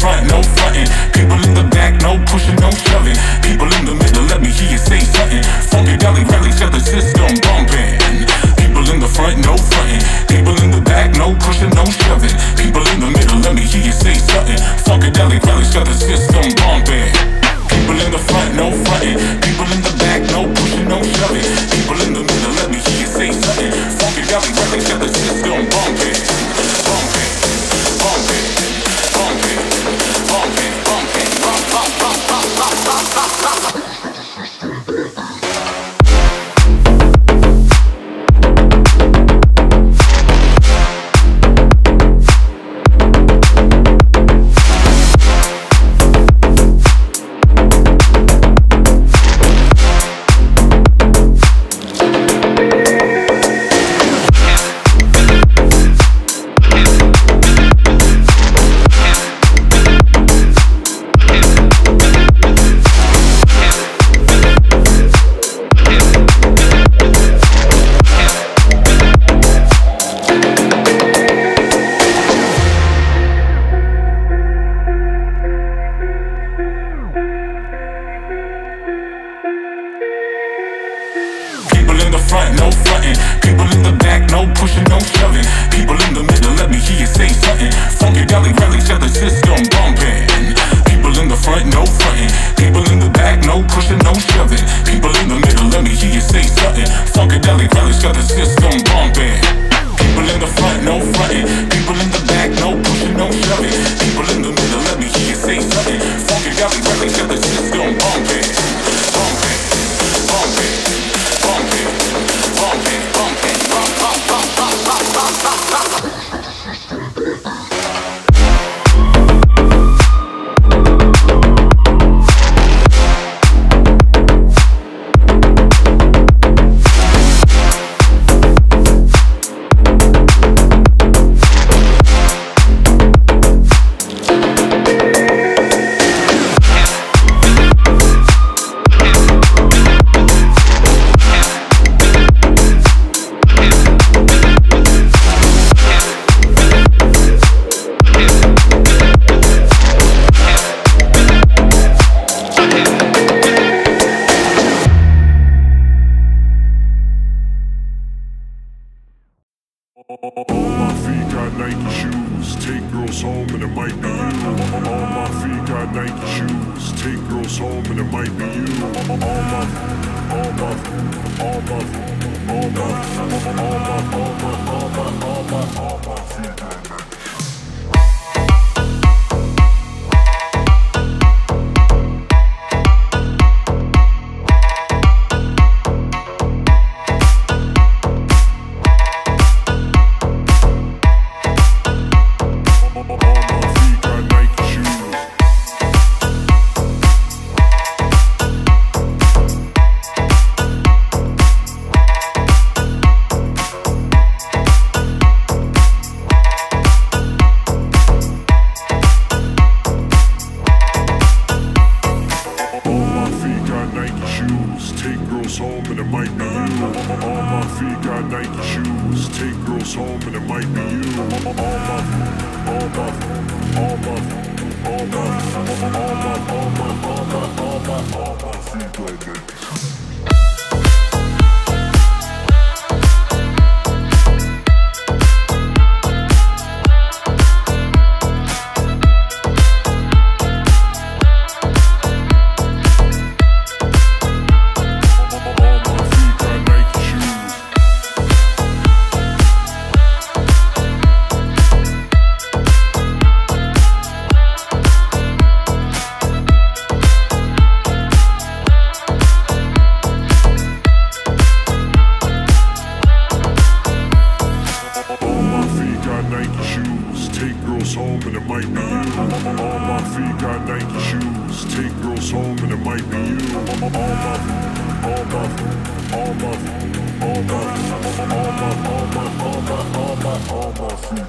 front, no frontin'. People in the back, no pushin', no shovin'. People in the middle, let me hear you say somethin'. Funkadelic rally, set the system bumpin'. People in the front, no frontin'. People in the back, no pushin', no shovin'. People in the middle, let me hear you say somethin'. Funkadelic rally, set the system bumpin'. People in the front, no frontin'. People in the back, no pushin', no shovin'. People in the middle, let me hear you say somethin'. Funkadelic rally, set the system bumpin'. No frontin', people in the back, no pushin', no shovin'. People in the middle, let me hear you say somethin'. Funkadelic rally, set the system bumpin'. People in the front, no frontin'. People in the back, no pushin', no shovin'. People in the middle, let me hear you say somethin'. Funkadelic rally, set the system bumpin'. People in the front, no frontin'. People in the back, no pushin', no shovin'. People in the middle, let me hear you say somethin'. Funkadelic rally, set the system bumpin'. All my feet got Nike shoes, take girls home and it might be you. All my feet got Nike shoes, take girls home and it might be you. All my feet. All my feet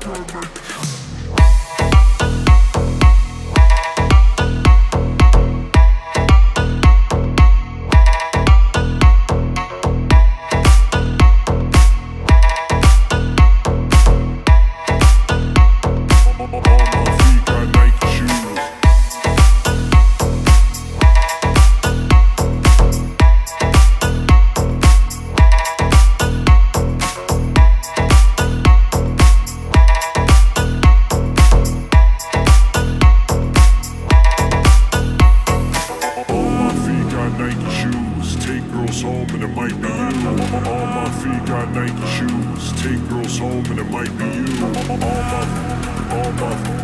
got Nike shoes. take girls home and it might be you. All my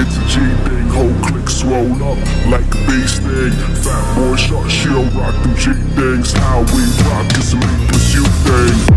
it's a G thing, whole click swole up like a beast thing. Fat boy shot, she'll rock them G things. How we rock is a meat pursuit thing.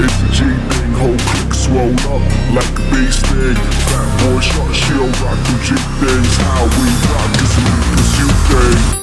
It's a G thing, whole click swole up like a beast thing. Fat boy shot, she'll rock them G things. How we rock is a meat pursuit thing.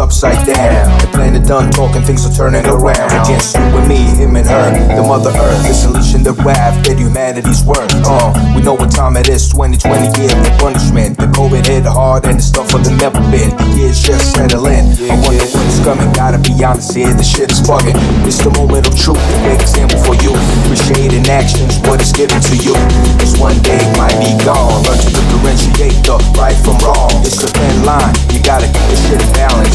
Upside down, the planet done talking, things are turning around. Against you and me, him and her, the mother earth is unleashing the wrath that humanity's worth. We know what time it is, 2020 year of punishment. The COVID hit hard and the stuff for the never been. The years just settling, I wonder when it's coming. Gotta be honest here, the shit is bugging. It's the moment of truth, a big example for you. Appreciate in actions what is given to you. Cause one day it might be gone. Learn to differentiate the right from wrong. It's a thin line, you gotta keep the shit in balance.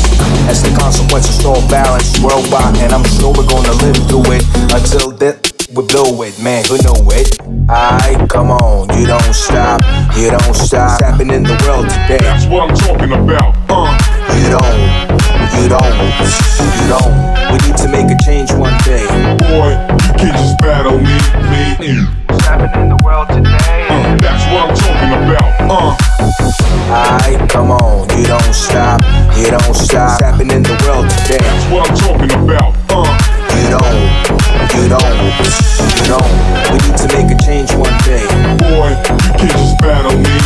As the consequences don't balance worldwide, and I'm sure we're gonna live through it until death will blow it, man. Who know it? Aight, come on, you don't stop, you don't stop. What's happening in the world today? That's what I'm talking about. You don't. We need to make a change one day. Boy, you can't just battle me. What's happening in the world today? That's what I'm talking about. Aight, come on, you don't stop, you don't stop. What's happening in the world today? That's what I'm talking about. You don't. We need to make a change one day. Boy, you can't just battle me.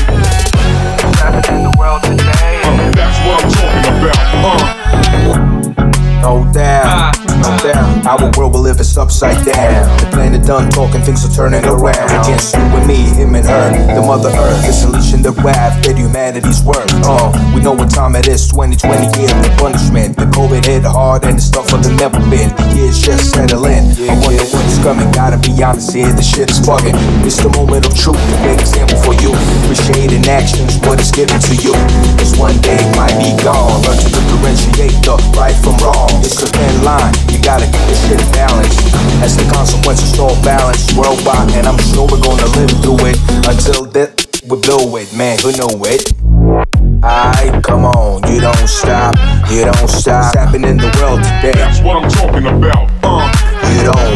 What's happening in the world today? That's what I'm talking about. No doubt. Our world will live is upside down. The planet done talking, things are turning around. Against you and me, him and her, the mother earth is unleashing the wrath that humanity's worth. We know what time it is, 2020 year of punishment. The COVID hit hard and the stuff for the never been. The years just settling, I wonder when it's coming. Gotta be honest here, the shit is bugging. It's the moment of truth, a big example for you. Appreciate in actions what is given to you. Cause one day it might be gone. Learn to differentiate the right from wrong. It's a thin line, you gotta keep the shit balanced. As the consequences don't balance worldwide, and I'm sure we're gonna live through it until death will blow it, man. Who know it? Aight, come on, you don't stop, you don't stop. What's happening in the world today? That's what I'm talking about. You don't.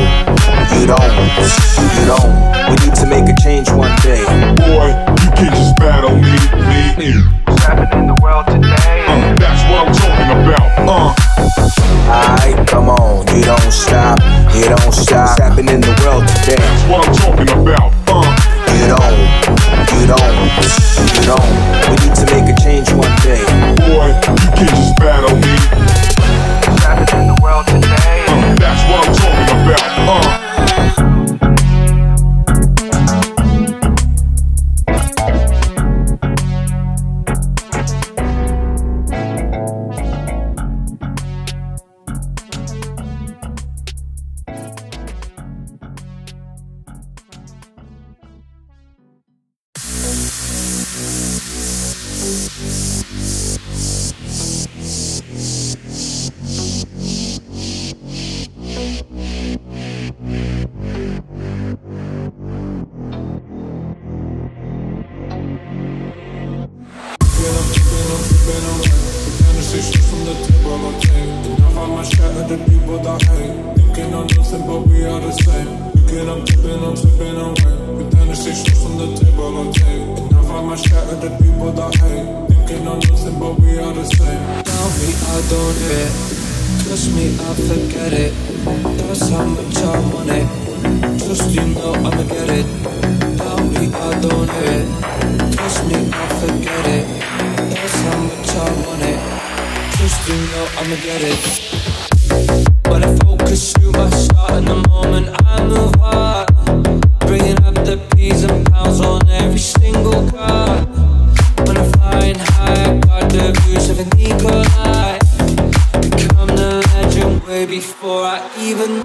We need to make a change one day. Boy, you can't just battle me. What's happening in the world today? That's what I'm talking about. Aight, come on, you don't stop, you don't stop. What's happening in the world today? That's what I'm talking about. You don't. We need to make a change one day. Boy, you can't just battle me. What's happening in the world today? That's what I'm talking about. I'ma get it. away before I even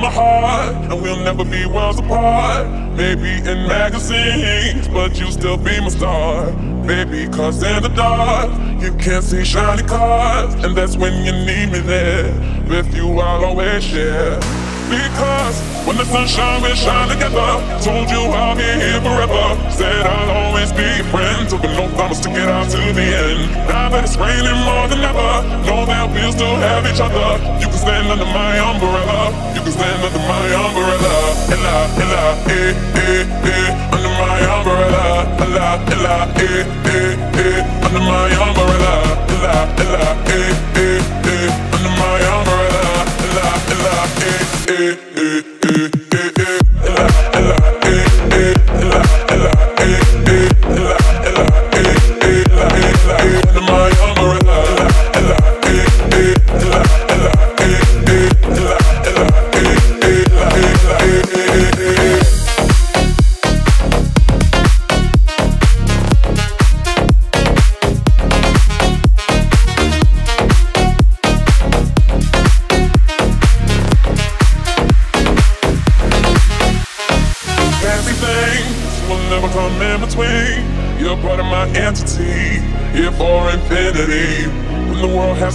my heart, and we'll never be worlds apart. Maybe in magazines, but you still be my star. Baby, cause in the dark, you can't see shiny cars, and that's when you need me there. With you, I'll always share. Because when the sunshine will shine together, told you I'll be here forever. Said I'll always be your friend, took a no promise to get out to the end. Now that it's raining more than ever, know that we'll still have each other. You can stand under my umbrella, you can stand under my umbrella. Ella, ella, eh, eh, eh, under my umbrella. Ella, ella, eh, eh, eh, under my umbrella. Ella, ella, eh, eh, eh, under my umbrella. Ella, ella, eh. Eh, eh, eh, eh, eh.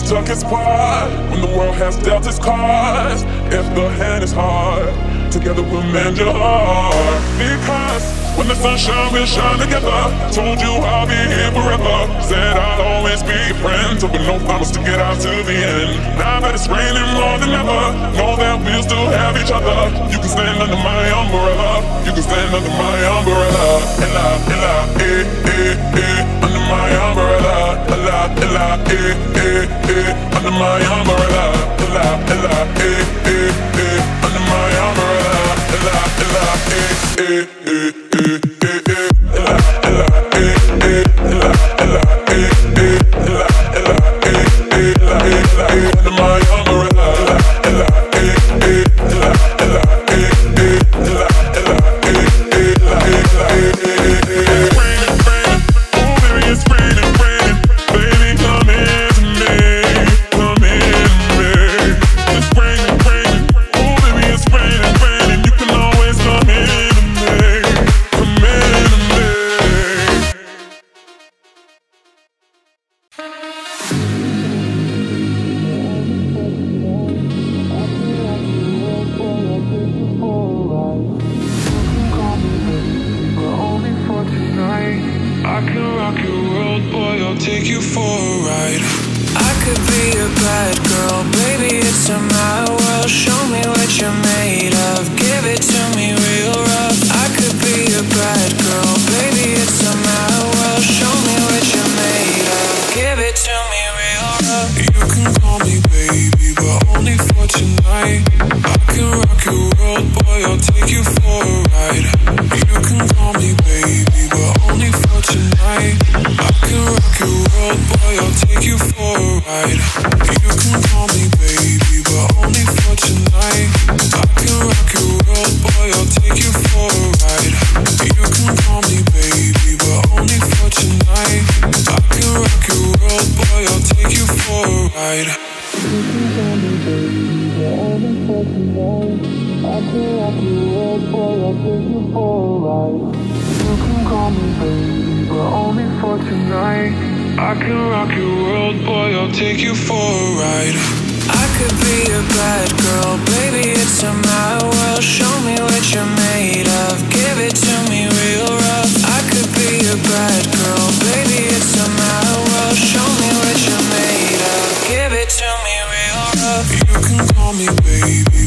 Took its part when the world has dealt its cards. If the hand is hard, together we'll mend your heart. Because when the sunshine will shine together, told you I'll be here forever. Said I'll always be your friend, took no promise to get out to the end. Now that it's raining more than ever, know that we'll still have each other. You can stand under my umbrella, you can stand under my umbrella. Ella, ella, eh, eh, eh, under my umbrella. Ella, ella, eh, eh, eh, under my umbrella. Ella, ella, eh, eh, eh, under my umbrella. Ella, ella, eh, eh, eh, eh, eh, eh. Ella, ella, eh, eh, ella, ella, eh, eh, ella, ella, eh, eh, ella, ella, eh, under my umbrella. Ella, eh, eh, ella, ella, eh, eh, ella, ella, eh, eh, ella, ella, eh, eh. Call me baby,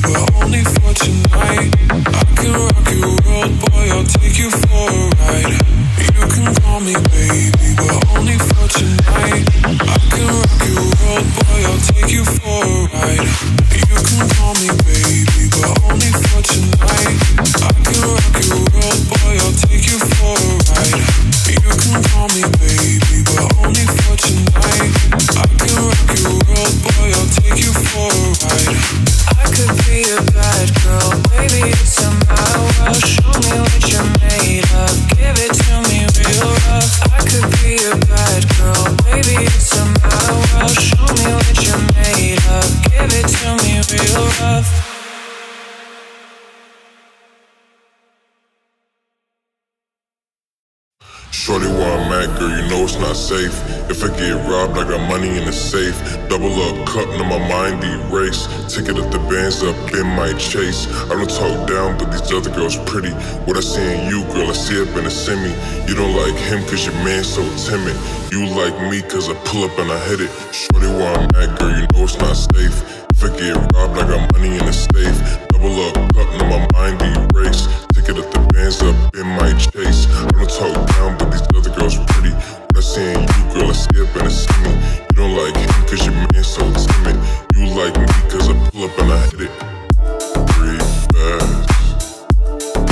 but Shorty where I'm at, girl, you know it's not safe. If I get robbed, I got money in the safe. Double up, cup, now my mind erase. Ticket at the bands up in my chase. I don't talk down, but these other girls pretty. What I see in you, girl, I see up in a semi. You don't like him cause your man's so timid. You like me cause I pull up and I hit it. Shorty where I'm at, girl, you know it's not safe. If I get robbed, I got money in the safe. Double up, cup, now my mind erase. Ticket at the bands up in my chase. I don't talk down, but these other girls pretty. What I see in you, girl, I see up in a semi. You don't like him cause your man's so timid. You like me cause I pull up and I hit it. Breathe fast,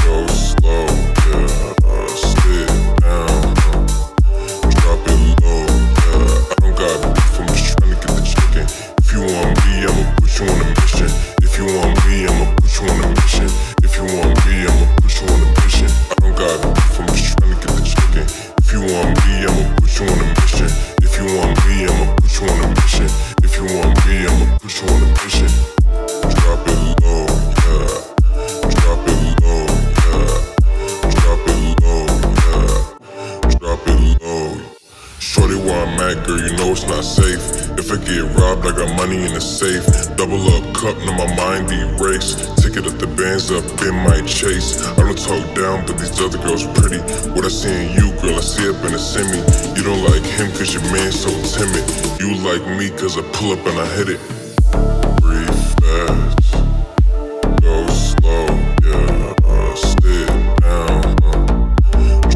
go slow, yeah, sit down, drop it low, yeah. I don't got beef, I'm just tryna get the chicken. If you want me, I'ma put you on a mission. If you want me, I'ma put you on a mission. If you want me, I'ma put you on a mission. I don't got beef, I'm just tryna get the chicken. If you want me, I'ma put you on a mission. If you want me, I'ma put you on a mission. If you want me, I'ma put you on a mission. Drop it low, yeah. Drop it low, yeah. Drop it low, yeah. Drop it low. Shorty where I'm at, girl, you know it's not safe. If I get robbed, I got money in the safe. Double up, cup, now my mind erase. Ticket at the bands up in my chase. I don't talk down, but these other girls pretty. What I see in you, girl, I see up in a semi. You don't like him cause your man's so timid. You like me cause I pull up and I hit it. Breathe fast, go slow, yeah, sit down,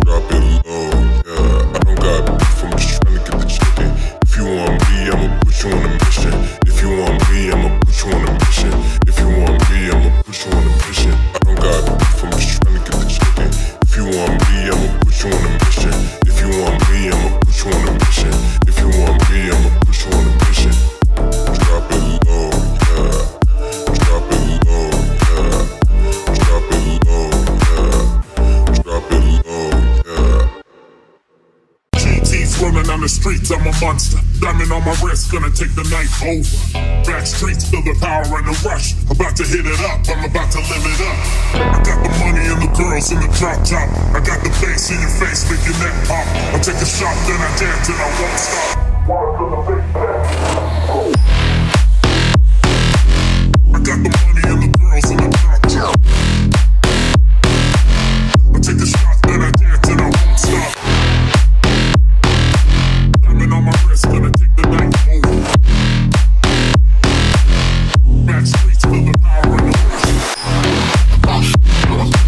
drop it low, yeah. I don't got beef, I'm just tryna get the chicken. If you want me, I'ma put you on a mission. If you want me, I'ma put you on a mission. If you want me, I'ma put you on a mission. I don't got beef, I'm just tryna get the chicken. If you want me, I'ma put you on a mission. If you want me, I'ma put you on a mission. If you want me, I'ma put you on a mission. Drop it low, yeah. Drop it low, yeah. Drop it low, yeah. Drop it low, yeah. GT's running on the streets, I'm a monster. Diamond on my wrist, gonna take the night over. Back streets, feel the power and the rush. About to hit it up, I'm about to live it up. I got the money and the girls in the drop top. I got the bass in your face, make your neck pop. I take a shot, then I dance and I won't stop. Water to the big pack. I got the money and the girls in the drop top. I take a shot, then I dance and I won't stop. Diamond on my wrist, gonna take the night over. Back streets, feel the power in the rush. The bass,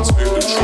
I take the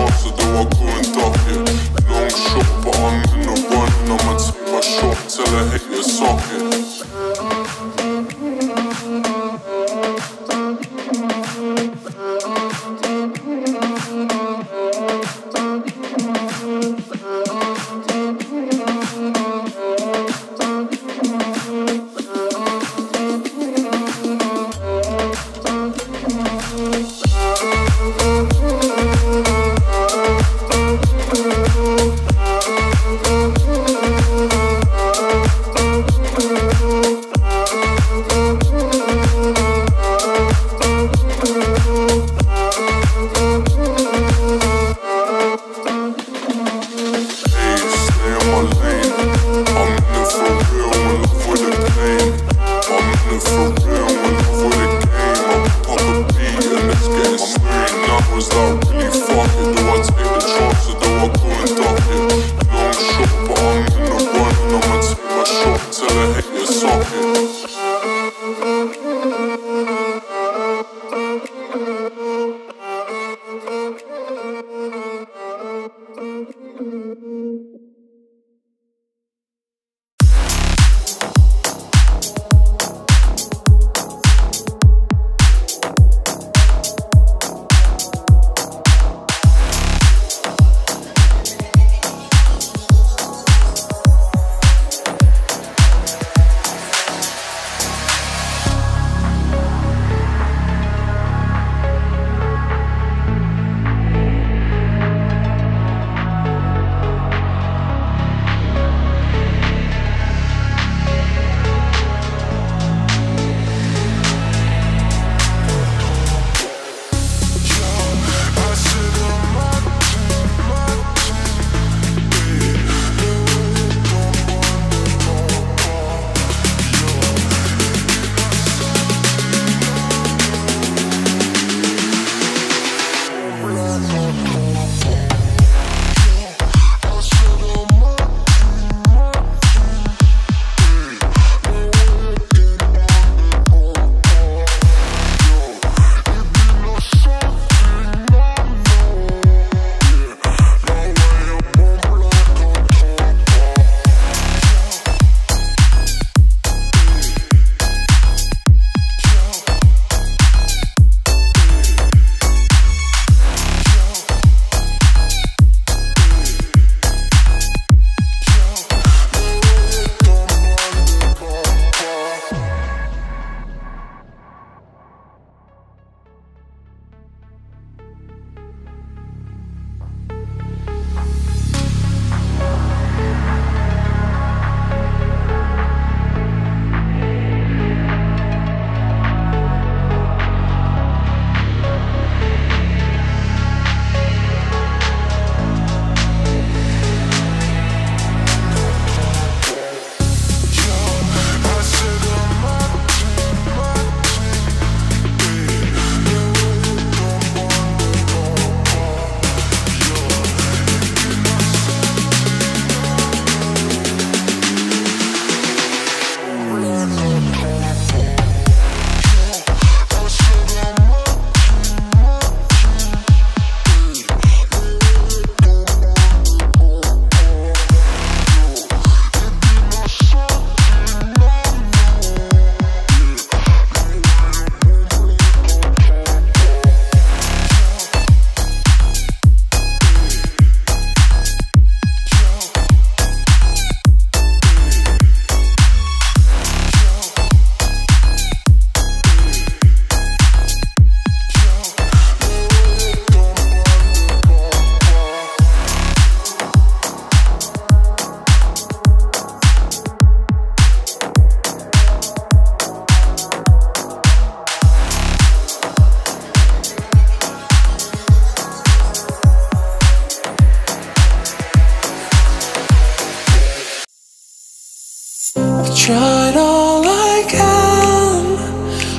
tried all I can,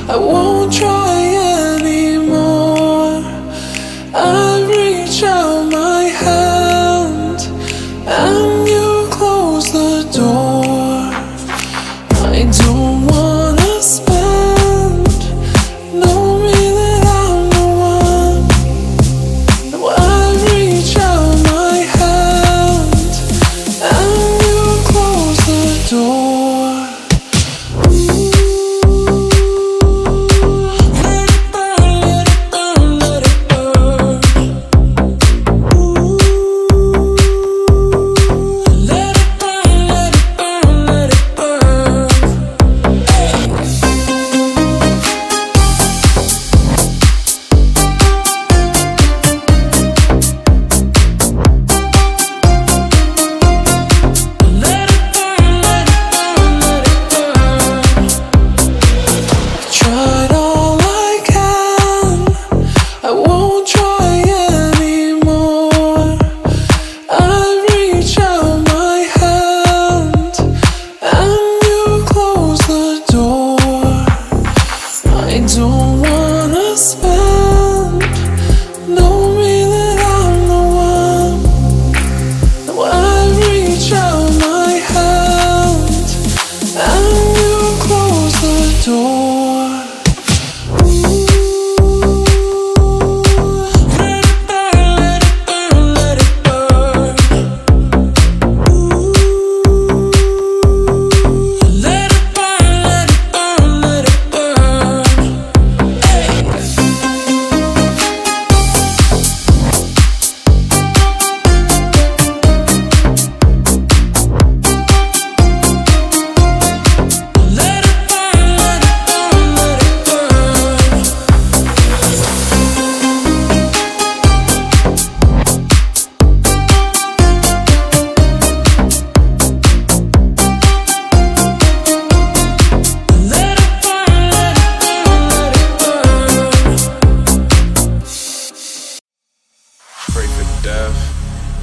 I won't try anymore. I reach out my hand and you close the door. I don't wanna spend, know me that I'm the one. Now I reach out my hand and you close the door.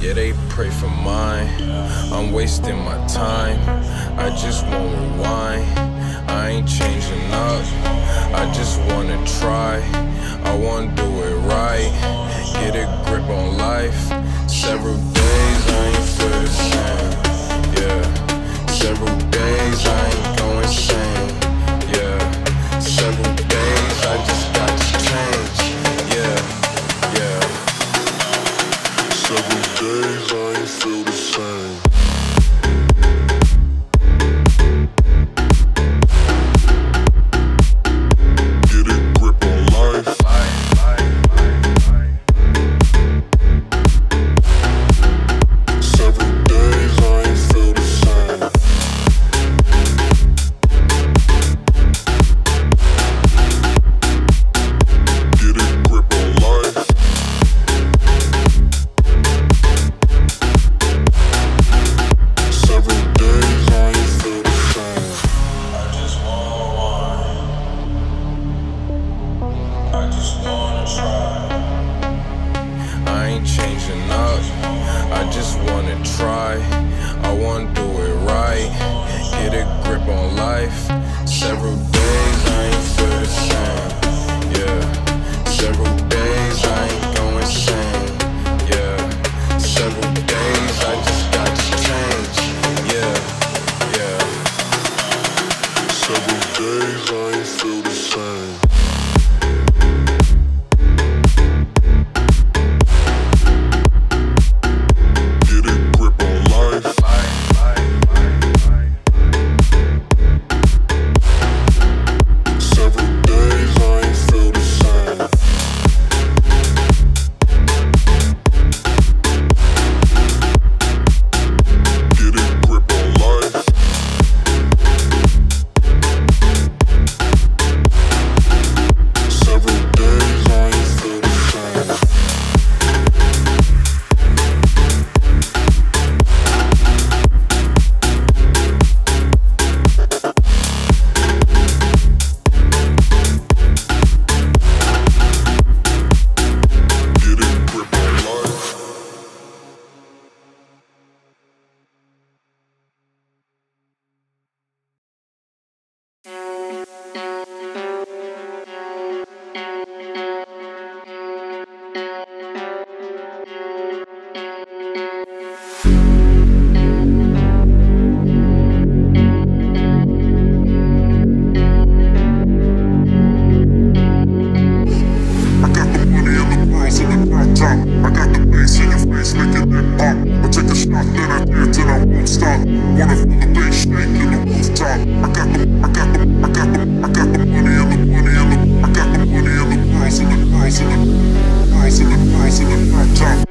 Yeah, they pray for mine. I'm wasting my time, I just won't rewind. I ain't changing up, I just wanna try. I wanna do it right, get a grip on life. Several days I ain't feel the same, yeah. Several days I ain't going sane, yeah. Several days I just got to change, yeah. Days I ain't feel the same. Several days I ain't feel the same, yeah. Several days I ain't going sane, yeah. Several days I just got to change, yeah, yeah. Several days I ain't feel the same. my head till I won't stop. Wanna feel the bass shake in the rooftop. I got the money, and the girls, and the girls, and the girls, and the girls, and the hot top.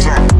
Drop.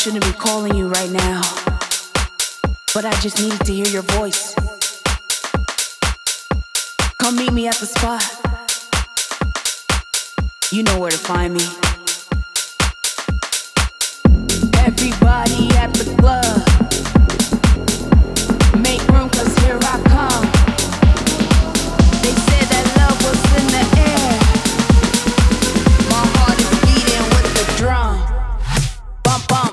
shouldn't be calling you right now, but I just needed to hear your voice. Come meet me at the spot. You know where to find me. Everybody at the club, make room 'cause here I come. They said that love was in the air. My heart is beating with the drum. Bump, bump.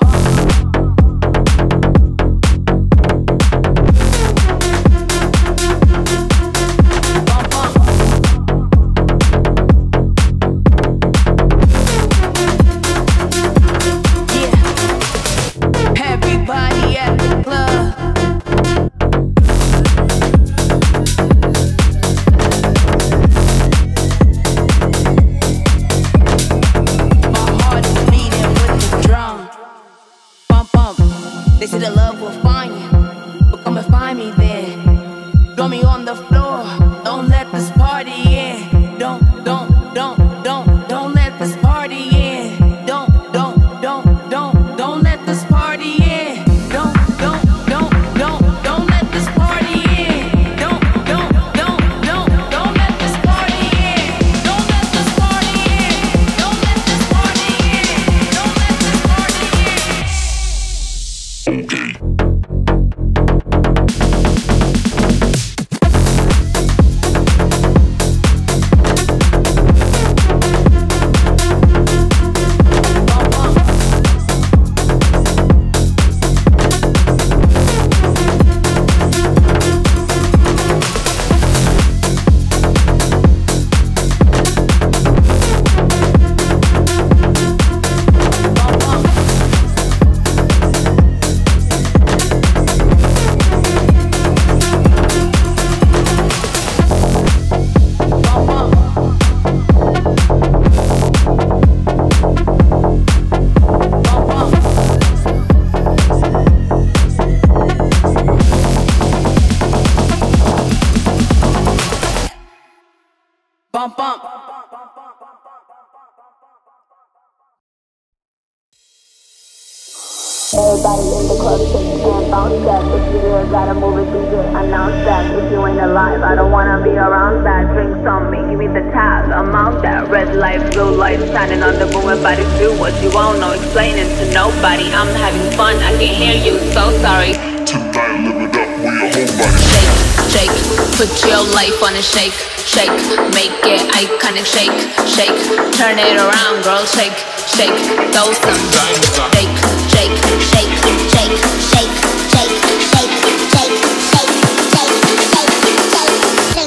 Shake, shake, make it iconic. Shake, shake, turn it around, girl. Shake, shake, throw some shake, shake, shake, shake, shake, shake, shake, shake, shake, shake,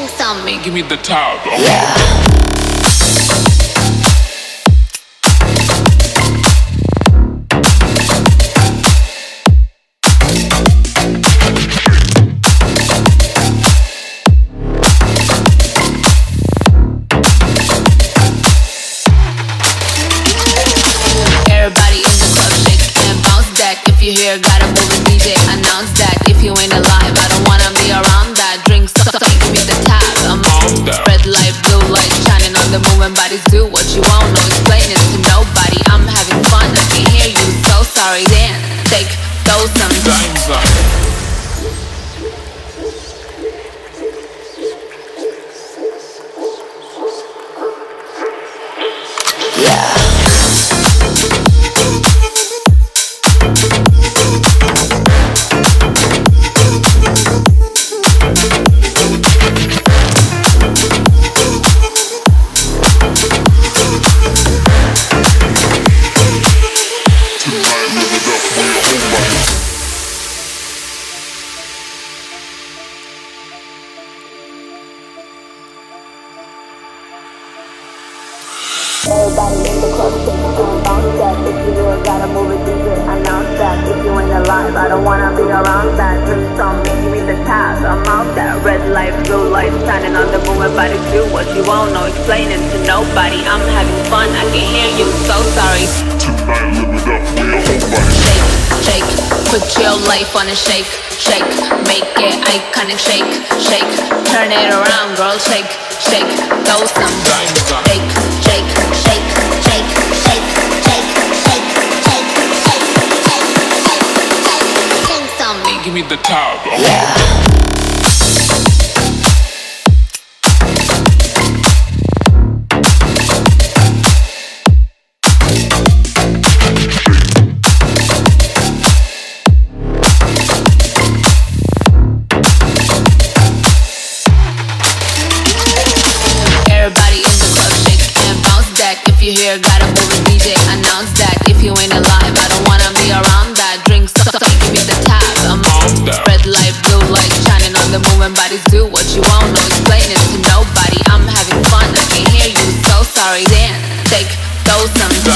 shake, shake some. Give me the towel. Yeah. Gotta move it, DJ, announce that. If you ain't alive, I don't wanna be around that. Drink, so give me the tab. I'm on that. Red light, blue light, shining on the moving bodies. Do what you want, no explaining to nobody. I'm having fun, I can hear you, so sorry. Then take those some dimes up. Yeah. On a shake, shake, make it iconic. Shake, shake, turn it around, girl. Shake, shake, throw some shake, shake, shake, shake, shake, shake, shake, shake, shake, shake, shake, shake, give me the top. Yeah. If you hear, gotta move a DJ, announce that. If you ain't alive, I don't wanna be around that. Drink, stop, give me the tab. I'm on that. Red light, blue light, shining on the moon. When bodies do what you want, no explaining to nobody. I'm having fun, I can hear you, so sorry. Then take those numbers.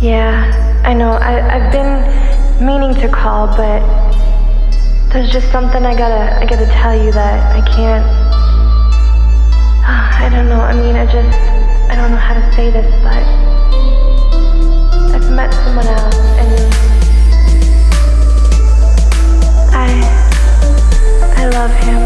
Yeah, I know. I've been meaning to call, but there's just something I gotta tell you that I can't. I don't know. I mean, I don't know how to say this, but I've met someone else, and I love him.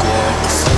Glock 4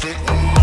profit.